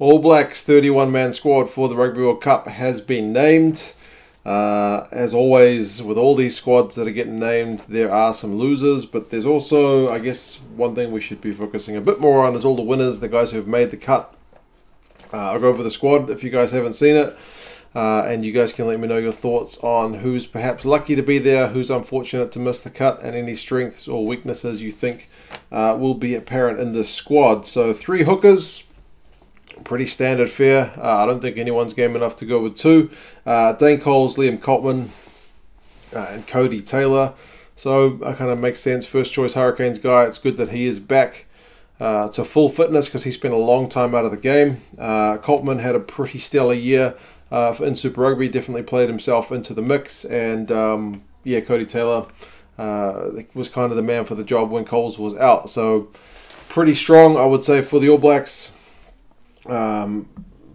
All Blacks 31-man squad for the Rugby World Cup has been named. As always, with all these squads that are getting named, there are some losers, but there's also, I guess, one thing we should be focusing a bit more on is all the winners, the guys who have made the cut. I'll go over the squad if you guys haven't seen it, and you guys can let me know your thoughts on who's perhaps lucky to be there, who's unfortunate to miss the cut, and any strengths or weaknesses you think will be apparent in this squad. So 3 hookers. Pretty standard fare. I don't think anyone's game enough to go with 2. Dane Coles, Liam Coltman, and Cody Taylor. So that kind of makes sense. First choice Hurricanes guy. It's good that he is back to full fitness because he spent a long time out of the game. Coltman had a pretty stellar year in Super Rugby. Definitely played himself into the mix. And yeah, Cody Taylor was kind of the man for the job when Coles was out. So pretty strong, I would say, for the All Blacks.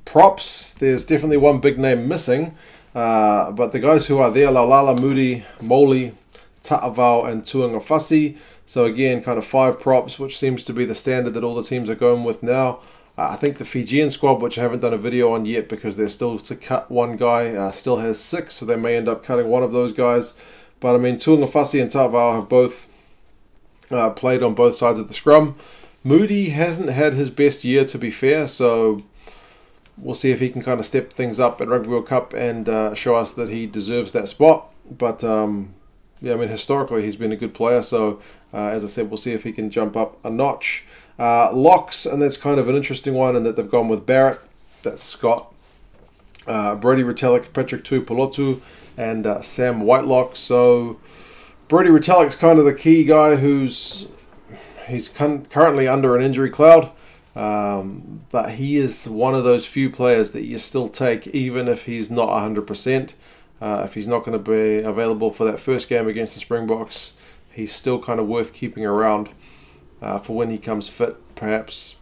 Props, there's definitely one big name missing, but the guys who are there, Laulala, Moody, Moli, Ta'avau and Tuanga Fassi. So again, kind of 5 props, which seems to be the standard that all the teams are going with now. I think the Fijian squad, which I haven't done a video on yet because they're still to cut one guy, still has 6, so they may end up cutting one of those guys. But I mean, Tuanga Fassi and Ta'avau have both played on both sides of the scrum. Moody hasn't had his best year, to be fair, so we'll see if he can kind of step things up at Rugby World Cup and show us that he deserves that spot. But, yeah, I mean, historically he's been a good player, so as I said, we'll see if he can jump up a notch. Locks, and that's kind of an interesting one in that they've gone with Barrett, that's Scott, Brodie Retallick, Patrick Tuipulotu, and Sam Whitelock. So Brodie Retallick's kind of the key guy who's... He's currently under an injury cloud, but he is one of those few players that you still take even if he's not 100%. If he's not going to be available for that first game against the Springboks, he's still kind of worth keeping around for when he comes fit, perhaps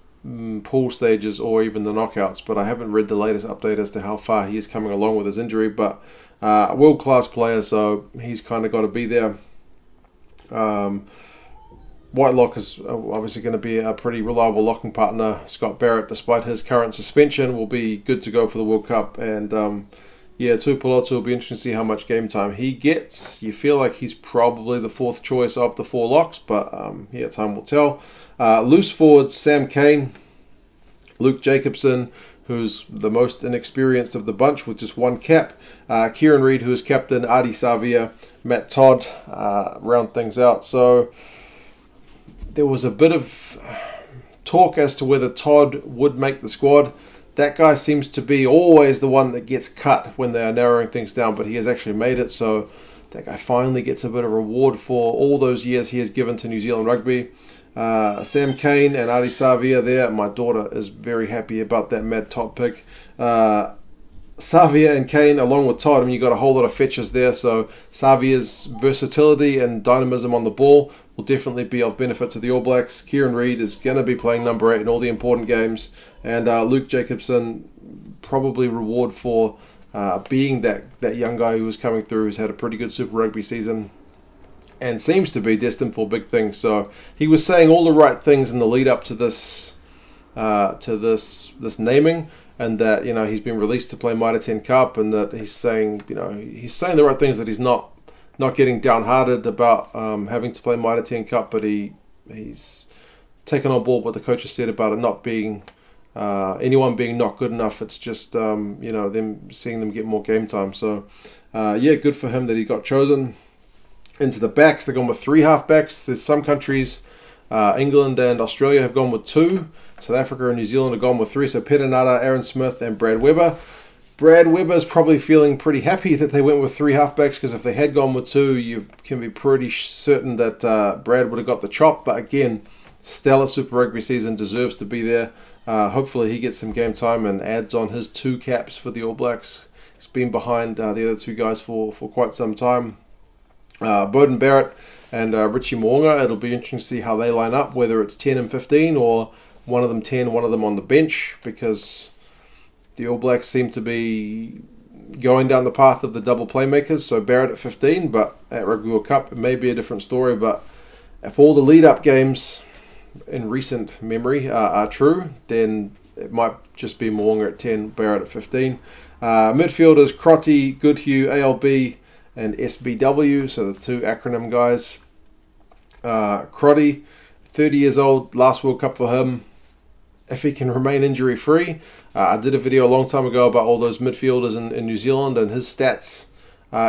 pool stages or even the knockouts. But I haven't read the latest update as to how far he is coming along with his injury, but world-class player, so he's kind of got to be there. Whitelock is obviously going to be a pretty reliable locking partner. Scott Barrett, despite his current suspension, will be good to go for the World Cup. And, yeah, Tuipulotu will be interesting to see how much game time he gets. You feel like he's probably the 4th choice of the 4 locks, but, yeah, time will tell. Loose forwards, Sam Kane, Luke Jacobson, who's the most inexperienced of the bunch with just 1 cap. Kieran Reed, who is captain. Ardie Savea, Matt Todd round things out. So... There was a bit of talk as to whether Todd would make the squad. That guy seems to be always the one that gets cut when they are narrowing things down, but he has actually made it, so that guy finally gets a bit of reward for all those years he has given to New Zealand rugby. Sam Kane and Ardie Savea there. My daughter is very happy about that mad top pick. Savea and Kane, along with Todd, I mean, you've got a whole lot of fetches there, so Savia's versatility and dynamism on the ball will definitely be of benefit to the All Blacks. Kieran Reed is going to be playing number 8 in all the important games, and Luke Jacobson, probably reward for being that young guy who was coming through, who's had a pretty good Super Rugby season, and seems to be destined for big things. So he was saying all the right things in the lead up to this naming. And that, you know, he's been released to play Mitre 10 Cup, and that he's saying, you know, he's saying the right things, that he's not getting downhearted about having to play Mitre 10 Cup, but he's taken on board what the coaches said about it not being anyone being not good enough. It's just you know, them seeing them get more game time. So yeah, good for him that he got chosen. Into the backs, they've gone with 3 half backs. There's some countries, England and Australia, have gone with 2. South Africa and New Zealand have gone with 3. So Perenara, Aaron Smith and Brad Weber. Brad Weber's probably feeling pretty happy that they went with 3 halfbacks, because if they had gone with 2, you can be pretty certain that Brad would have got the chop. But again, stellar Super Rugby season, deserves to be there. Hopefully he gets some game time and adds on his 2 caps for the All Blacks. He's been behind the other 2 guys for quite some time. Beauden Barrett and Richie Mo'unga, it'll be interesting to see how they line up, whether it's 10 and 15 or one of them 10, one of them on the bench, because the All Blacks seem to be going down the path of the double playmakers. So Barrett at 15, but at Rugby World Cup, it may be a different story. But if all the lead-up games in recent memory are true, then it might just be Mo'unga at 10, Barrett at 15. Midfielders, Crotty, Goodhue, ALB, and SBW, so the two acronym guys. Crotty, 30 years old, last World Cup for him. If he can remain injury-free. I did a video a long time ago about all those midfielders in New Zealand, and his stats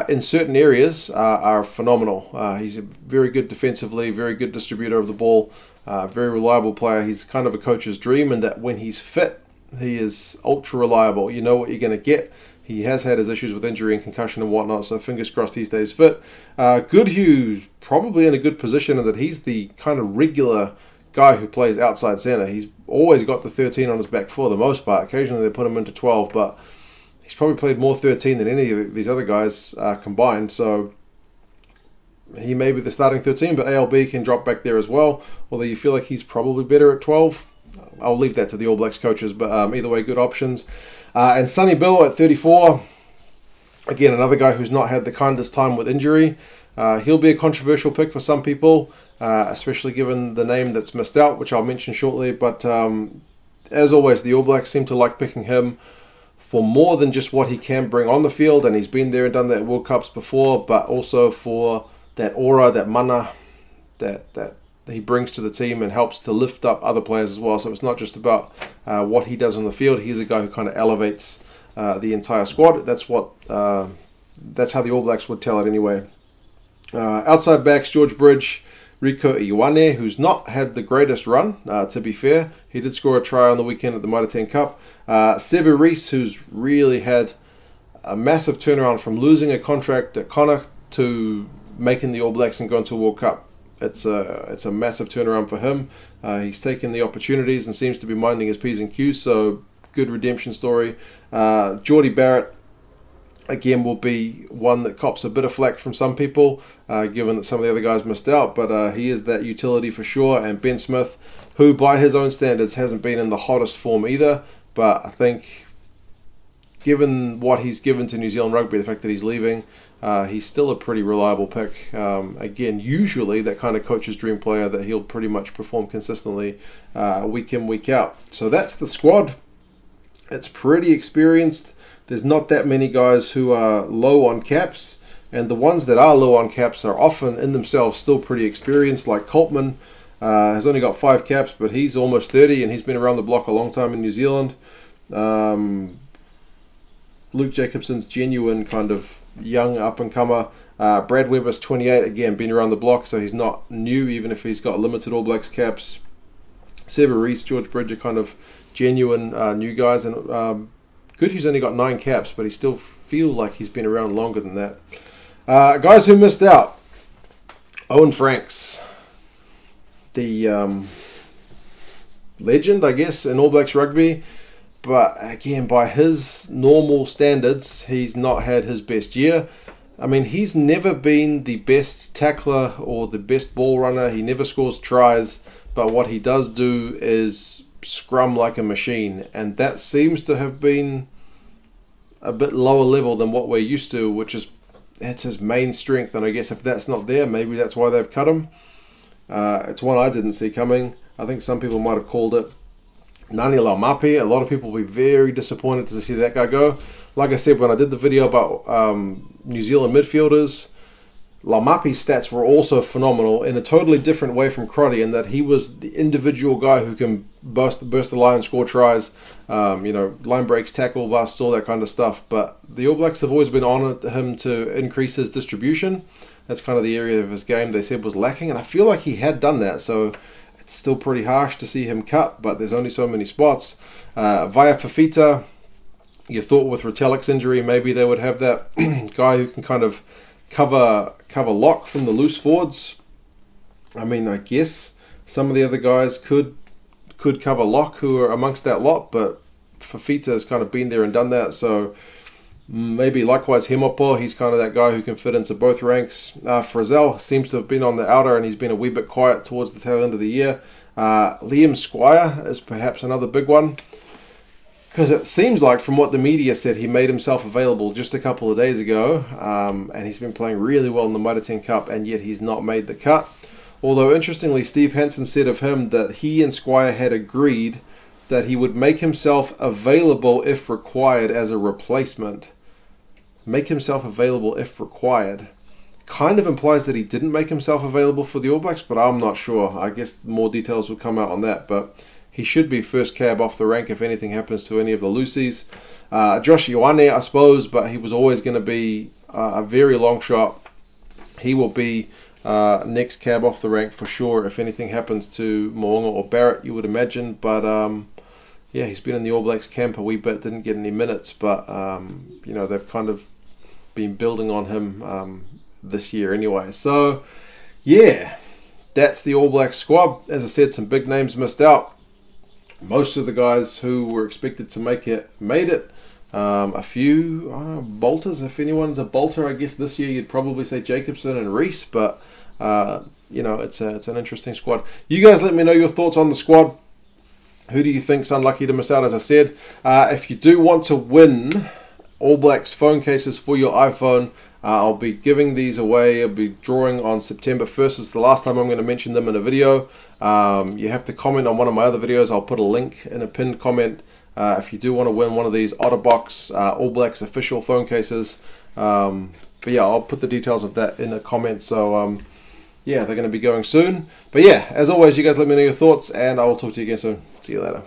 in certain areas are phenomenal. He's very good defensively, very good distributor of the ball, very reliable player. He's kind of a coach's dream in that when he's fit, he is ultra reliable. You know what you're going to get. He has had his issues with injury and concussion and whatnot, so fingers crossed he stays fit. Goodhue's probably in a good position in that he's the kind of regular guy who plays outside centre. He's always got the 13 on his back for the most part. Occasionally they put him into 12, but he's probably played more 13 than any of these other guys combined, so he may be the starting 13, but ALB can drop back there as well, although you feel like he's probably better at 12. I'll leave that to the All Blacks coaches, but either way, good options. And Sonny Bill at 34, again, another guy who's not had the kindest time with injury. He'll be a controversial pick for some people, especially given the name that's missed out, which I'll mention shortly, but as always, the All Blacks seem to like picking him for more than just what he can bring on the field, and he's been there and done that at World Cups before, but also for that aura, that mana, that he brings to the team and helps to lift up other players as well. So it's not just about what he does on the field. He's a guy who kind of elevates the entire squad. That's how the All Blacks would tell it anyway. Outside backs, George Bridge, Rico Ioane, who's not had the greatest run, to be fair. He did score a try on the weekend at the Mitre 10 Cup. Sevu Reece, who's really had a massive turnaround from losing a contract at Connacht to making the All Blacks and going to a World Cup. It's a massive turnaround for him. He's taken the opportunities and seems to be minding his P's and Q's, so good redemption story. Jordie Barrett, again, will be one that cops a bit of flack from some people, given that some of the other guys missed out, but he is that utility for sure. And Ben Smith, who by his own standards hasn't been in the hottest form either, but I think given what he's given to New Zealand rugby, the fact that he's leaving, he's still a pretty reliable pick. Again, usually that kind of coach's dream player that he'll pretty much perform consistently week in, week out. So that's the squad. It's pretty experienced. There's not that many guys who are low on caps, and the ones that are low on caps are often in themselves still pretty experienced, like Coltman has only got 5 caps, but he's almost 30 and he's been around the block a long time in New Zealand. Luke Jacobson's genuine kind of young up-and-comer. Brad Weber's 28, again, been around the block, so he's not new, even if he's got limited All Blacks caps. Sevu Reece, George Bridge are kind of genuine new guys, and Goodhue's only got 9 caps, but he still feels like he's been around longer than that. Guys who missed out. Owen Franks, the legend, I guess, in All Blacks rugby. But again, by his normal standards, he's not had his best year. I mean, he's never been the best tackler or the best ball runner. He never scores tries. But what he does do is scrum like a machine, and that seems to have been a bit lower level than what we're used to, which is, that's his main strength, and I guess if that's not there, maybe that's why they've cut him. It's one I didn't see coming. I think some people might have called it Nani Laumapi. A lot of people will be very disappointed to see that guy go. Like I said when I did the video about New Zealand midfielders, Laumapi's stats were also phenomenal in a totally different way from Crotty, in that he was the individual guy who can burst the line, score tries, you know, line breaks, tackle busts, all that kind of stuff. But the All Blacks have always been on him to increase his distribution. That's kind of the area of his game they said was lacking, and I feel like he had done that, so it's still pretty harsh to see him cut, but there's only so many spots. Vaea Fifita, you thought with Retallick's injury maybe they would have that guy who can kind of cover lock from the loose forwards. I mean, I guess some of the other guys could cover lock who are amongst that lot, but Fifita has kind of been there and done that, so maybe likewise Hemopo, he's kind of that guy who can fit into both ranks. Frizzell seems to have been on the outer, and he's been a wee bit quiet towards the tail end of the year. Liam Squire is perhaps another big one, because it seems like, from what the media said, he made himself available just a couple of days ago, and he's been playing really well in the Mitre 10 Cup, and yet he's not made the cut. Although, interestingly, Steve Hansen said of him that he and Squire had agreed that he would make himself available if required as a replacement. Make himself available if required. Kind of implies that he didn't make himself available for the All Blacks, but I'm not sure. I guess more details will come out on that, but he should be first cab off the rank if anything happens to any of the Lucies. Josh Ioane, I suppose, but he was always going to be a very long shot. He will be next cab off the rank for sure if anything happens to Mo'unga or Barrett, you would imagine. But yeah, he's been in the All Blacks camp a wee bit, didn't get any minutes, but you know, they've kind of been building on him this year anyway. So yeah, that's the All Blacks squad. As I said, some big names missed out. Most of the guys who were expected to make it made it. A few bolters, if anyone's a bolter, I guess this year you'd probably say Jacobson and Reece, but you know, it's an interesting squad. You guys let me know your thoughts on the squad. Who do you think's unlucky to miss out? As I said, if you do want to win All Blacks phone cases for your iPhone, I'll be giving these away. I'll be drawing on September 1st. It's the last time I'm going to mention them in a video. You have to comment on one of my other videos. I'll put a link in a pinned comment. If you do want to win one of these Otterbox All Blacks official phone cases. But yeah, I'll put the details of that in a comment. So yeah, they're going to be going soon. But yeah, as always, you guys let me know your thoughts, and I will talk to you again soon. See you later.